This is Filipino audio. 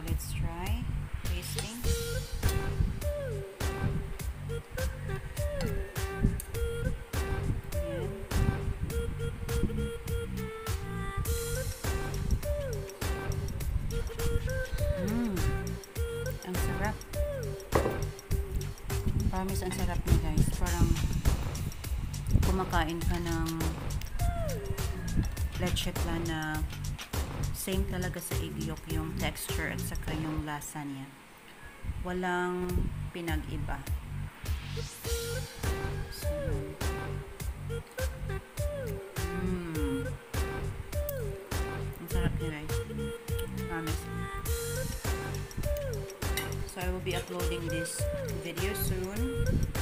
So let's try pasting. Ang sarap. Promise, ang sarap niya guys. Parang kumakain ka ng leche plana. Same talaga sa egg yolk yung texture at saka yung lasa niya. Walang pinag-iba. So, ang sarap niya guys. Promise. So I will be uploading this video soon.